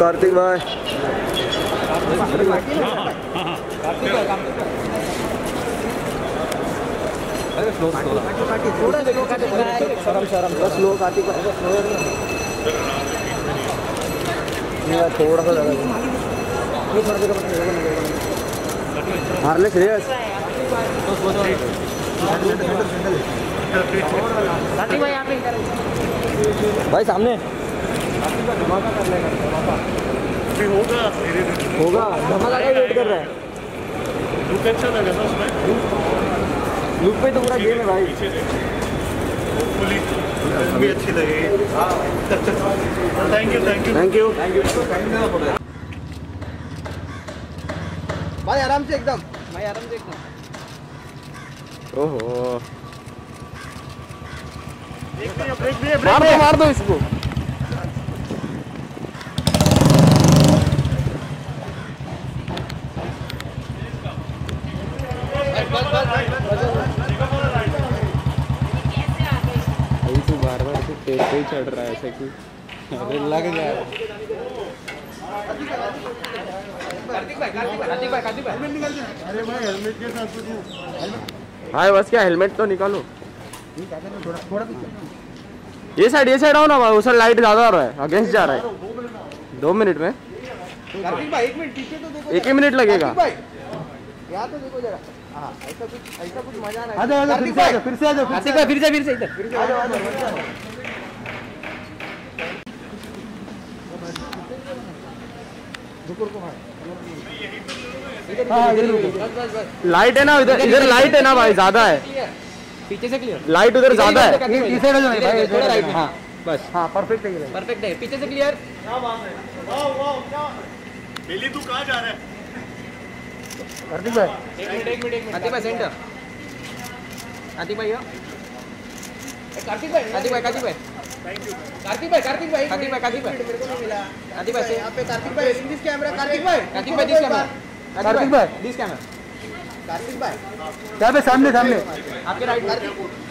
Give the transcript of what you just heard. कार्तिक भाई थोड़ा सा हारने सीरियस भाई सामने होगा धमाका का वेट कर रहा है। लुक अच्छा लगा ना उसमें। लुक पे तो पूरा गेम है भाई। भी अच्छी लगेगी। Thank you. भाई आराम से एकदम। ओहो। मार दो इसको। कोई चढ़ रहा है ऐसे कि अरे लग जाए। कार्तिक भाई निकाल दे। अरे भाई हेलमेट के साथ तो हाय बस क्या हेलमेट तो निकालो। थोड़ा ये साइड आओ ना भाई। उस लाइट ज्यादा आ रहा है अगेंस्ट जा रहा है। 2 मिनट में कार्तिक भाई 1 मिनट पीछे तो देखो। 1 मिनट लगेगा यार तो देखो जरा। हां ऐसा कुछ मजा आ रहा है। फिर से आ जाओ। कार्तिक भाई फिर से इधर आ जाओ। लाइट है ना इधर लाइट है ना भाई ज्यादा है। पीछे से क्लियर लाइट उधर ज्यादा है। इस साइड जो है भाई थोड़ा राइट। हां बस हां परफेक्ट है। पीछे से क्लियर। क्या बात है। वाओ क्या बेली तू कहां जा रहा है कार्तिक भाई। एक मिनट कार्तिक भाई सेंटर। कार्तिक भाई कार्तिक भाई यहाँ पे कार्तिक भाई दिस कैमरा। सामने आपके राइट।